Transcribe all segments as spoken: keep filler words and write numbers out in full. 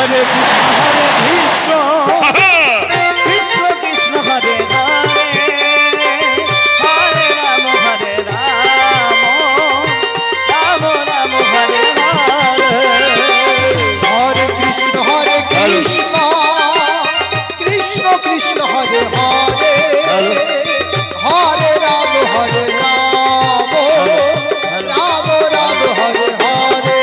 हरे हरे कृष्ण कृष्ण कृष्ण हरे हरे हरे राम हरे राम राम राम हरे हरे हरे कृष्ण हरे कृष्ण कृष्ण कृष्ण हरे हरे हरे राम हरे राम राम राम हरे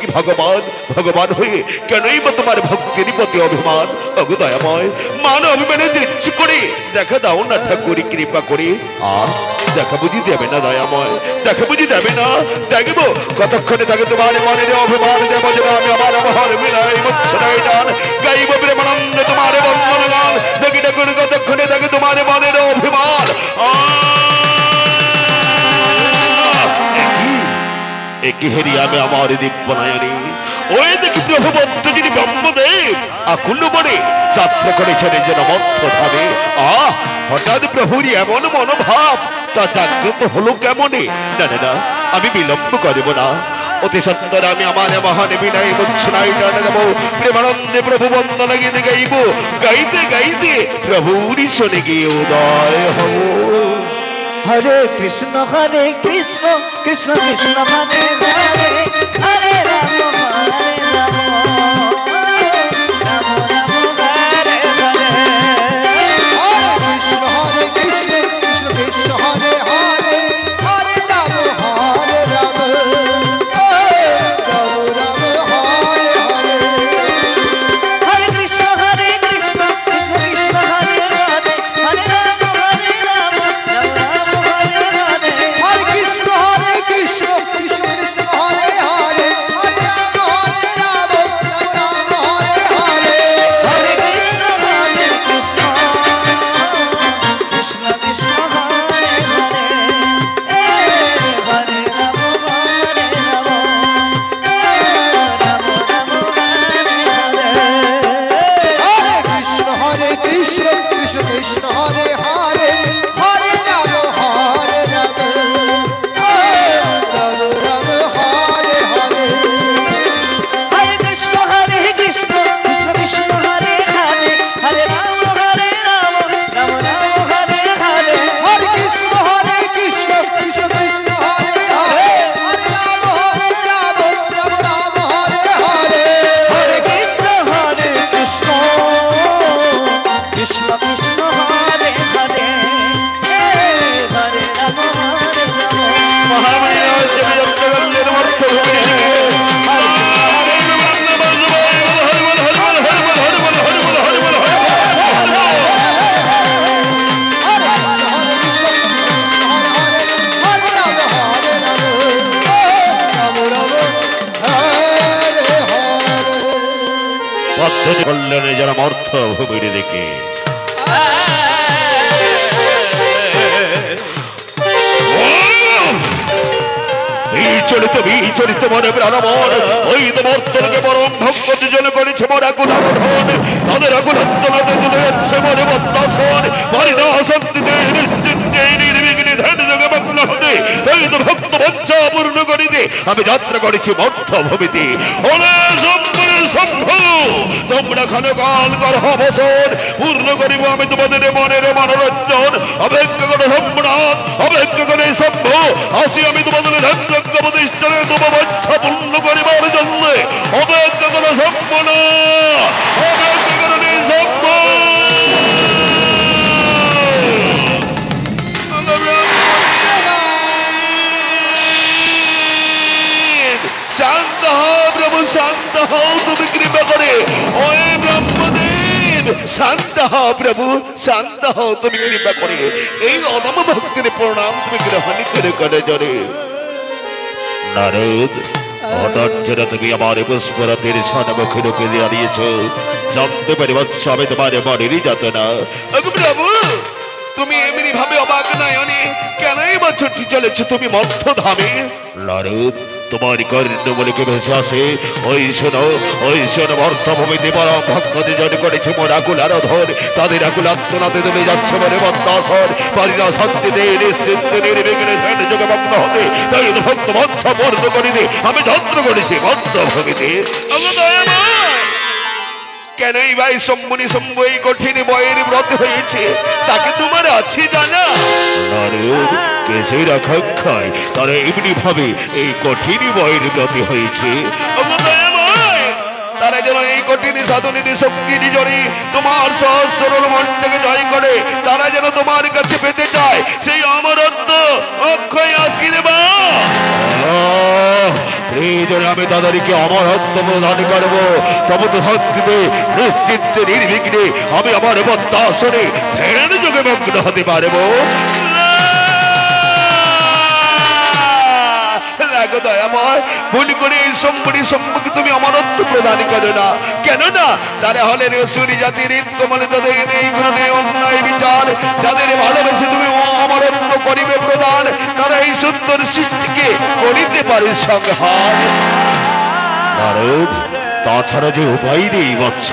भगवान भगवान हुए क्यों तुम्हारे भक्ति प्रति अभिमान अगुदयमय मान अभिमान देखा दाओ ना ठाकुर कृपा करे देखा बुझी देवे ना दयामय देखा बुझी देवे ना देखो कतक्षणे ताके तुम्हारे मने रे अभिमान देव जना आमी आमार महल मिलाई मुच्छराई डाल गाइब प्रेमानंद तुम्हारे वंदन गान देखि देखो कतक्षणे ताके तुम्हारे मने रे अभिमान आ एक हेरिया में हमारे दीप बनायनी ओए देखि प्रभु भक्त जी ब्रह्मदेव आकुल बने যাত্রা করেছেন যেন মন্ত্র ভাবে আহ হঠাৎ প্রভুর এমন মনোভাব তা জাগ্রত হলো কেমনে না না না আমি বিলম্ব করব না অতি সত্বর আমি আমার মহান বিনয় মুচ্ছনাই ডানে দেব প্রেমানন্দে প্রভু বন্দনা গীতে গাইব গাইতে গাইতে প্রভুরই শোনে গিয়ে উদয় হও হরে কৃষ্ণ হরে কৃষ্ণ কৃষ্ণ কৃষ্ণ হরে হরে হরে রাম হরে রাম हरे কারণে যারা মর্ত ভূমিরে দেখে বিচলিত বিচলিত মনে প্রাণমন ওই তো মর্তকে পরম ভক্ত জন করেছে মরা গুণান তাদের আগুণান্ত তুলে যাচ্ছে মনে বদ্দাসন মরিনা অশান্তিতে নিশ্চিন্তে নির্বিঘ্নে ধ্যান যোগে মগ্ন হতে ওই তো ভক্ত বচ্চা পূর্ণ করিতে আমি যাত্রা করেছি মর্ত ভূমিতে ওরে শম্ভু শম্ভু তোমরা ক্ষণকাল কর অবসর পূর্ণ করিব আমি তোমাদের মনের মনোরঞ্জন অপেক্ষা করে সম্রাট অপেক্ষা করে শম্ভু আসি আমি তোমাদের ধ্যানযজ্ঞ প্রতিষ্ঠানে তোমার ইচ্ছা পূর্ণ করিবার জন্য অপেক্ষা করে সম্পূর্ণ অপেক্ষা করে শম্ভু शांत हो प्रभु शांत हो तुम कृपा करे ओए ब्रह्मदेव शांत हो प्रभु शांत हो तुम कृपा करे এই অদম্য ভক্তির প্রণাম তুমি গ্রহণ করে করে জরে নারদ হঠাৎ যেটা তুমি আমার পুষ্পরাতের ছানা মুখে ঢুকে দাঁড়িয়েছ জানতে পারি বৎস আমি তোমার মনেরই যাতনা ওগো প্রভু তুমি এমনি ভাবে অবাক নয়নে কেনই বা ছুটি চলেছ তুমি মর্ত ধামে নারদ তোমার কর্ণ বলিকে ভেসে আসে ওই শোনো ওই শোনো মর্তভূমিতে পরম ভক্তদের জন্য করেছে মোর আকুল আরাধন তাদের আকুল আত্মনাতে তুমি যাচ্ছ মনে বদ্দাসন পারিনা শান্তিতে নিশ্চিন্তে নির্বিঘ্নে ধ্যান যোগে মগ্ন হতে তাই ভক্ত বৎসা পূর্ণ করিতে আমি যত্ন করেছি মর্তভূমিতে কেনই ভাই শম্ভু নিশুম্ভ এই কঠিন বয়ের ব্রত হয়েছে তাকে তোমার আছে জানা কেসের আকাঙ্ক্ষায় তারা এমনি ভাবে এই কঠিন বয়ের ব্রত হয়েছে তারা যেন এই কঠিন সাধনী শক্তি নিজরে তোমার সহস্র মনটাকে জয় করে তারা যেন তোমার কাছে পেতে চায় সেই অমরত্ব অক্ষয় আশীর্বাদ আমি তাদেরকে অমরত্ব প্রদান করবো তবে তো শক্তিতে নিশ্চিন্তে নির্বিঘ্নে আমি আমার বদ্দাসনে ধ্যান যোগে মগ্ন হতে পারবো তাছাড়া যে উপায় নেই বৎস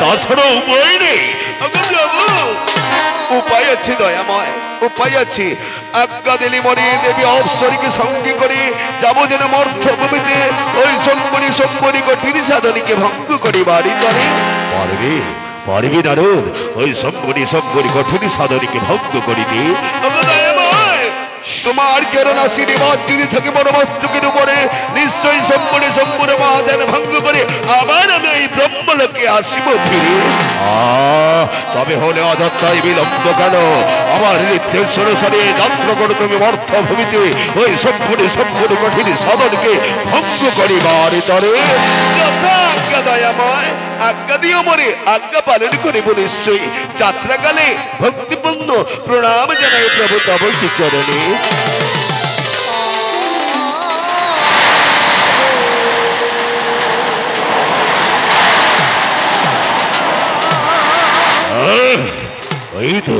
তাছাড়া উপায় নেই উপায় আছে দয়াময় উপায় আছে আজ্ঞা দিলি মনে দেবী অপসরীকে সঙ্গে করে যাবো যেন মর্তভূমিতে ওই শম্ভু নিশুম্ভ কঠিন সাধনীকে ভঙ্গ করে বাড়ি করে পারবে পারবি নারদ ওই শম্ভু নিশুম্ভ কঠিন সাধনীকে ভঙ্গ করিতে তোমার চরণ আশীর্বাদ যদি থাকে বড় মস্তকের উপরে নিশ্চয়ই সম্পূর্ণ সম্পূর্ণ মহাদান ভঙ্গ করে আবার আমি এই ব্রহ্মলোকে আসিব ফিরে তবে হলে অযথাই বিলম্ব কেন আমার নির্দেশ অনুসারে যত্ন করে তুমি মর্তভূমিতে ওই সম্পূর্ণ সম্পূর্ণ কঠিন সাধনকে ভঙ্গ করিবার তরে আজ্ঞা দয়াময় আজ্ঞা দিও মরে আজ্ঞা পালন করিব নিশ্চয়ই যাত্রাকালে ভক্তিপূর্ণ প্রণাম জানাই প্রভু তব শ্রীচরণে ওই তো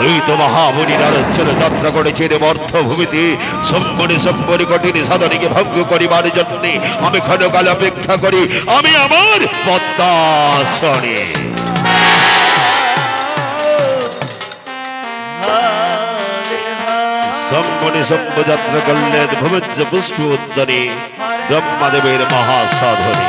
ওই তো মহামুনি নারদ চলে যাত্রা করেছে রে মর্তভূমিতে সম্পূর্ণ সম্পূর্ণ কঠিন সাধনীকে ভঙ্গ করিবার জন্য আমি ক্ষণকাল অপেক্ষা করি আমি আমার পদ্মাসনে সম্পূর্ণ সম্পূর্ণ যাত্রা করলেন ভুবজ্জ পুষ্প উদ্যানে ব্রহ্মদেবের মহাসাধনে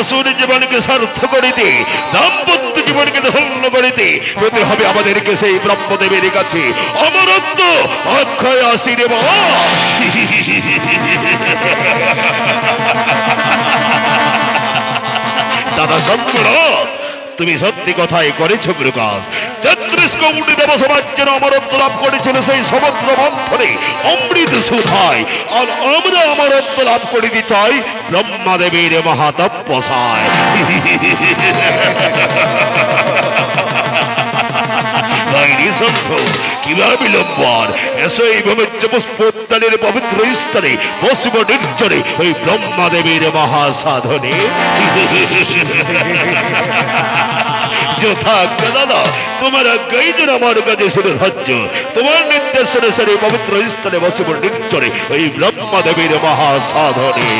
असुर जीवन के सार्थ करिते दाम्पत्य जीवन के धন্য করিতে হতে হবে আমাদেরকে সেই ব্রহ্মদেবের কাছে অমরত্ব অক্ষয় আশীর্বাদ। দাদা সম্পূর্ণ তুমি সত্যি কথাই করেছো প্রকাশ। তেত্রিশ কোটি দেবসমাজ যেন অমরত্ব লাভ করেছিল সেই সমুদ্র মন্থনে অমৃত সুধায়, আর আমরা অমরত্ব লাভ করিতে চাই ব্রহ্মদেবের মহাতপস্যায়। ब्रह्मदेवेर महासाधने दादा तुम्हारा गई जन हमारे सौर्ज तुम्हार निर्देश अनुसारे पवित्र स्थले बसब निर्चरे ओई ब्रह्मदेवेर महासाधने।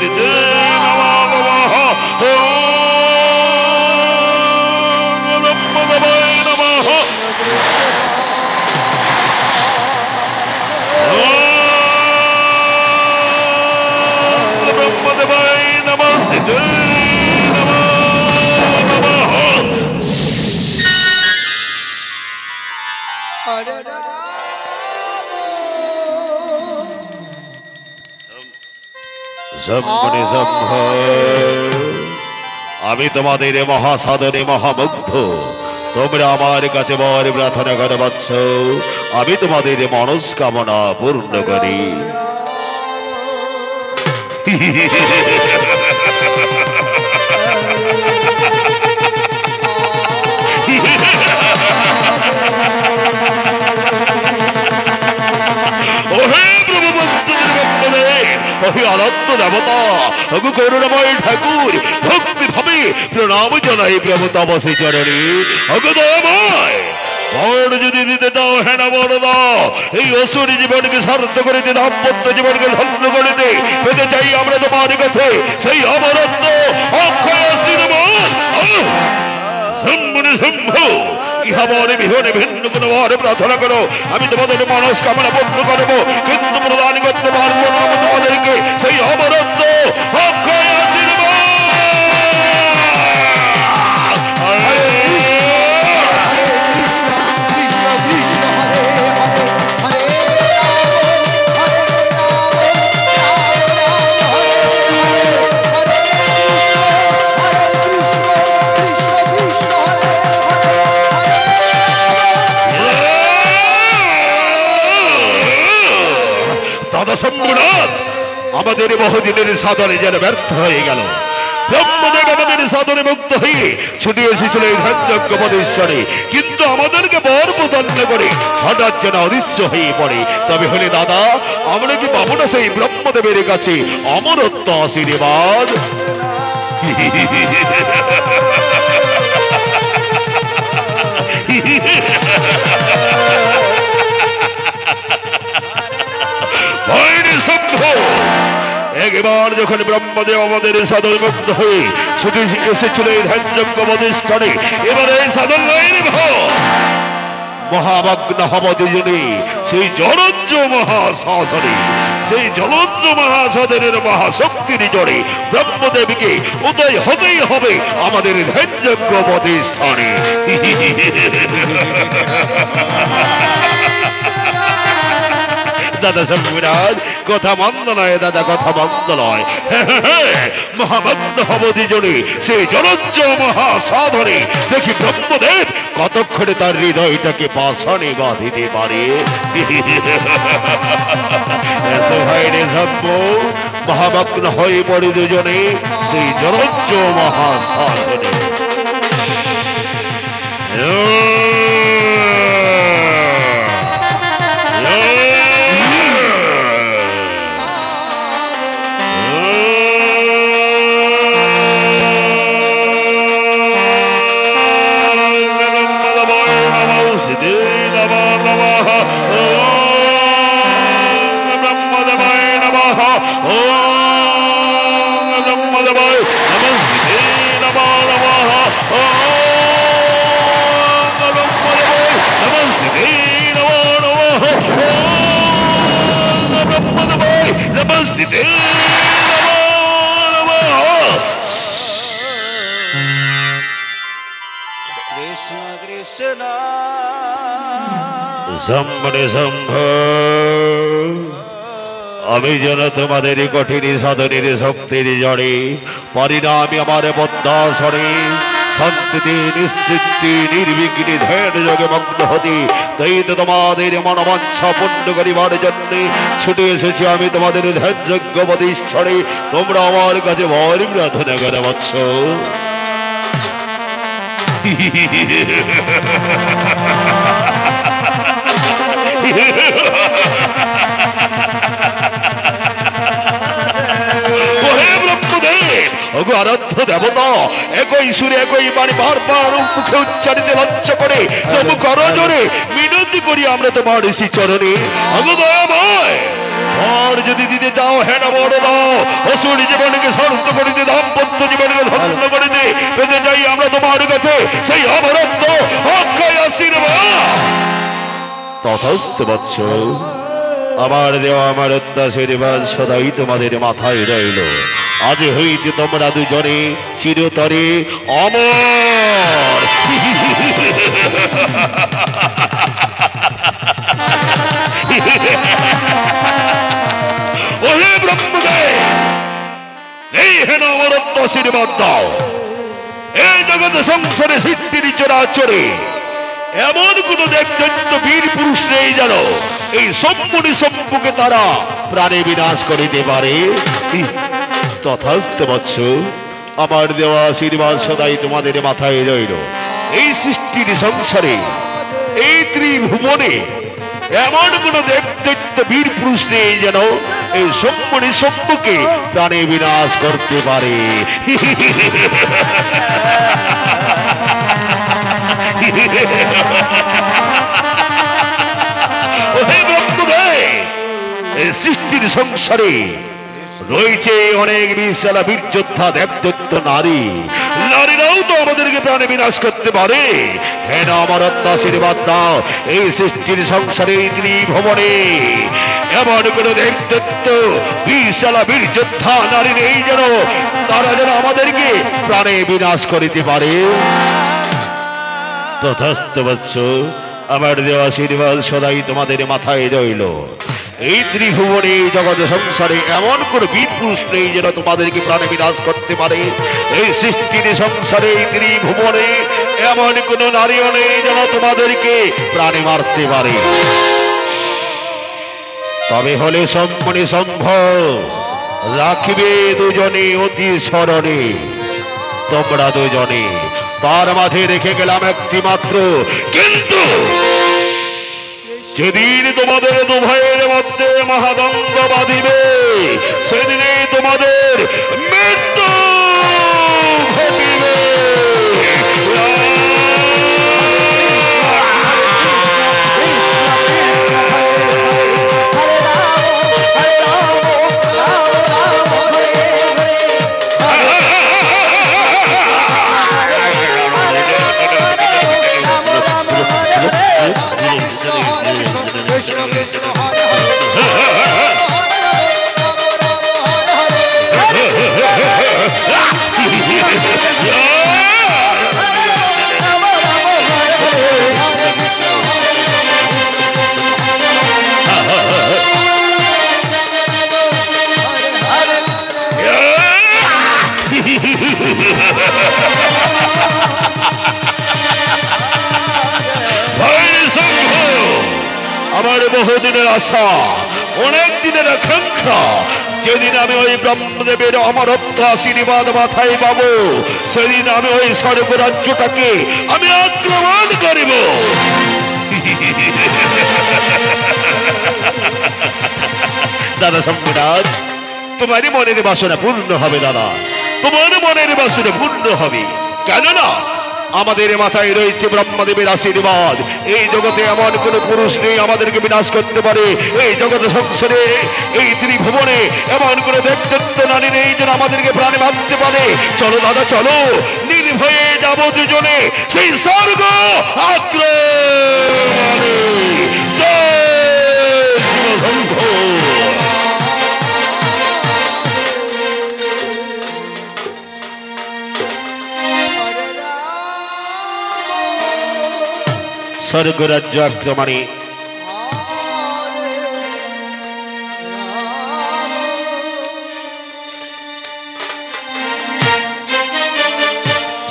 Did शम्भु निशुम्भ आमी तुम्हादेर महासाधने महामुग्ध तोमरा आमार काछे वर प्रार्थना करबाच्छ आमी तुम्हादेर मनस्कामना पूर्ण करी शम्भु प्रार्थना करो अभी तुम्हारे मनस्कामना पूर्ण करब किन्तु प्रदान करते पारबो ना तुम्हादेरके सेई अमरत्व अक्षय आशीर्वाद। ব্রহ্মদেবের কাছে অমরত্ব আশীর্বাদ মহামগ্ন হব দুজনে সেই জলজ্জ মহাসাধনে সেই জলজ্জ মহাসাধনের মহাশক্তির জোরে ব্রহ্মদেবকে উদয় হতেই হবে আমাদের ধ্যানযজ্ঞ প্রতিষ্ঠানে। दादा सम्राट कथा मंद नय दादा कथा मंद नय महामग्न हब दुजने से जलज्ज महासाधने देखी ब्रह्मदेव कतक्षणे तार हृदयटाके पाषाणे बाधिते पारे। महामग्न हये पड़े दुजने से जलज्ज महासाधने तुम्हारे कठिन साधन शक्तिर जड़े परिणामी पद्मासने शांति निश्चिंति निर्विघ्ने ध्यान योगे मग्न हती तई तो तुम्हारे मनोवांछा पूर्ण करिवार जन्य छुटे एसेछि आमी तुम्हारे ध्यान यज्ञ प्रतिष्ठाने तोमरा आमार काछे वर प्रार्थना करबाच्छ आराध्य देवता एक ही सुरे एक ही बाणी बार बार मुखे उच्चारित लज्जा पड़े तबु करो जोरे विनती करी आमरा तोमार श्री चरणे अगो दयामय और यदि दीदी जाओ है ना बड़ दाओ असुर जीवन के सर्वत कर दे दाम्पत्य जीवन के धन्य कर दे पेते जाई आमरा तोमार काछे सेई अमरत्व अक्षय आशीर्वाद। तथास्तु वत्स आमार देवा आमार आशीर्वाद सदाई तोमादेर माथाय रइलो आज हईते तोमरा दुजने चिरतरे अमर। হেন অমরত্ব আশীর্বাদ দাও। এই জগৎ সংসারে সিদ্ধির চরাচরে এমন কোন দেবদৈত্য বীর পুরুষ নেই যেন এই শম্ভু নিশুম্ভকে তারা প্রাণে বিনাশ করিতে পারে। তথাস্তু বৎস। আমার দেওয়া আশীর্বাদ সদাই তোমাদের মাথায় রইল। এই সৃষ্টির সংসারে এই ত্রিভুবনে এমন কোন দেবদৈত্য বীর পুরুষ নেই যেন এই শম্ভু নিশুম্ভকে প্রাণে বিনাশ করতে পারে। সৃষ্টির সংসারে রয়েছে অনেক বিশালা বীর যোদ্ধা দেবদৈত্য নারী, নারীরাও তো আমাদেরকে প্রাণে বিনাশ করতে পারে। হেন অমরত্ব আশীর্বাদ দাও এই সৃষ্টির সংসারে ত্রিভুবনে এমন কোন দেবদৈত্য বিশালা বীর যোদ্ধা নারী নেই যেন তারা যেন আমাদেরকে প্রাণে বিনাশ করিতে পারে। তথাস্তু বৎস। আমার দেওয়া আশীর্বাদ সদাই তোমাদের মাথায় রইল। এই ত্রিভুবনে এই জগৎ সংসারে এমন কোন বীর পুরুষ নেই যেন তোমাদেরকে প্রাণে বিনাশ করতে পারে। এই সৃষ্টির সংসারে এই ত্রিভুবনে এমন কোন নারীও নেই যেন তোমাদেরকে প্রাণে মারতে পারে। তবে হলে শম্ভু নিশুম্ভ রাখিবে দুজনে অতি স্মরণে। তোমরা দুজনে তার মাঝে রেখে গেলাম একটি মাত্র, কিন্তু যেদিন তোমাদের দুভাইয়ের মধ্যে মহাদ্বন্দ্ব বাঁধিবে সেদিনে তোমাদের মৃত্যু ঘটিবে। বহুদিনের আশা, অনেক দিনের আকাঙ্ক্ষা, যেদিন আমি ওই ব্রহ্মদেবের অমরত্ব আশীর্বাদ মাথায় পাবো সেদিন আমি ওই স্বর্গরাজ্যটাকে আমি আক্রমণ করিব। দাদা সম্রাট, তোমার মনের বাসনা পূর্ণ হবে। দাদা, তোমার মনের বাসনা পূর্ণ হবে, কেননা আমাদের মাথায় রয়েছে ব্রহ্মদেবের আশীর্বাদ। এই জগতে এমন কোন পুরুষ নেই আমাদেরকে বিনাশ করতে পারে। এই জগতে সংসারে এই ত্রিভুবনে এমন কোন দেবদৈত্য নারী নেই যেন আমাদেরকে প্রাণে মারতে পারে। চলো দাদা, চলো নির্ভয়ে যাব দুজনে সেই স্বর্গ আক্রমণে। স্বর্গরাজ্য আক্রমণে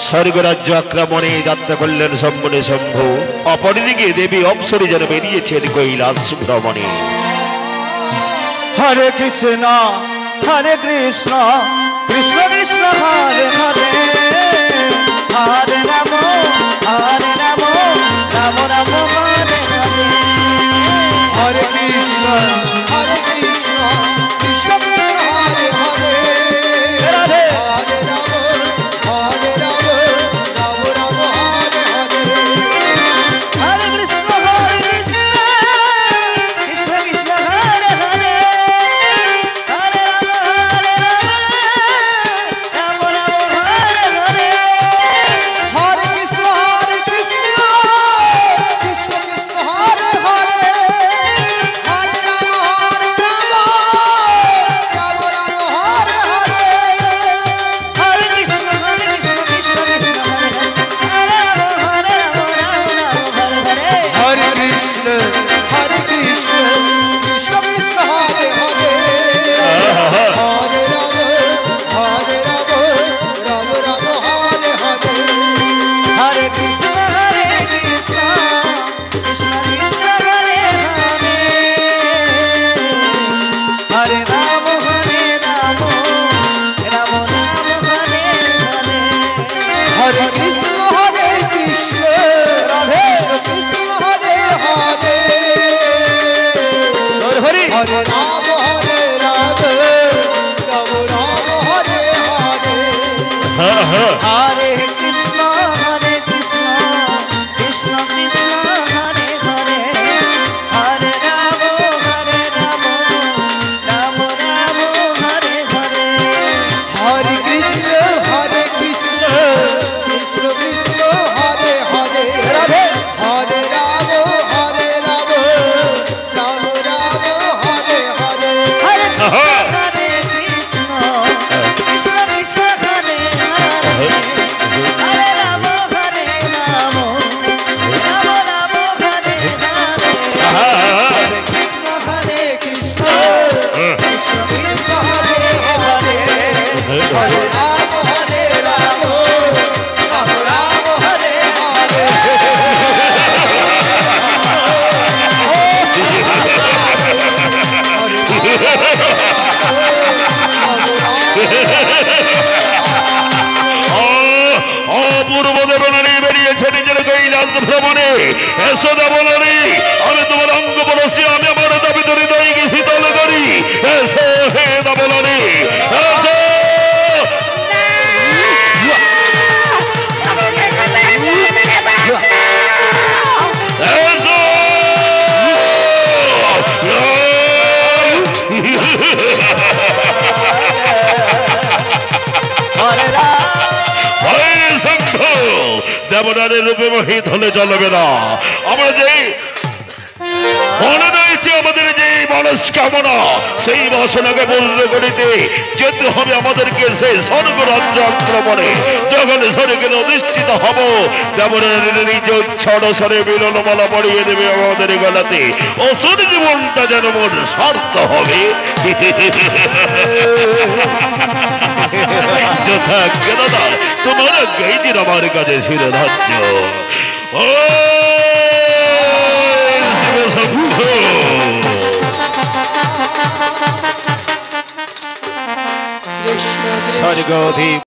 স্বর্গরাজ্য আক্রমণে যাত্রা করলেন শম্ভু নিশুম্ভ। অপরদিকে দেবী অপ্সরী যেন বেরিয়েছেন কৈলাস ভ্রমণে। হরে কৃষ্ণ হরে কৃষ্ণ কৃষ্ণ কৃষ্ণ হরে হরে, হরে রাম হরে রাম রাম রাম হরে হরে। হরে কৃষ্ণ হরে কৃষ্ণ কৃষ্ণ কৃষ্ণ হরে হরে, হরে রাম হরে রাম রাম রাম হরে হরে। হরে কৃষ্ণ হরে কৃষ্ণ কৃষ্ণ কৃষ্ণ হরে হরে, হরে রাম হরে রাম রাম রাম হরে হরে। হরে কৃষ্ণ হরে কৃষ্ণ কৃষ্ণ কৃষ্ণ হরে হরে, হরে রাম। हरे कृष्णा हरे कृष्णा कृष्णा कृष्णा हरे हरे हरे राम हरे राम राम राम हरे हरे हरे कृष्ण हरे कृष्ण कृष्ण कृष्ण हरे हरे हरे हरे राम हरे राम राम राम हरे हरे हरे रूपे मोहित हम चलो ना मनस्कामना से वासना के पूर्ण करीते যেতে হবে আমাদেরকে সেই স্বর্গরাজ্যে যখন স্বর্গে অধিষ্ঠিত হব দেবরের নিজ ছড়সরে বিলনমালা পরিয়ে দেবে আমাদের গলাতে অসুর জীবনটা যেন মোর সার্থক হবে যথা গদাদা তোমার গাইদির আমার কাছে শিরধার্য ও Shiva Shambhu Sorry, go deep.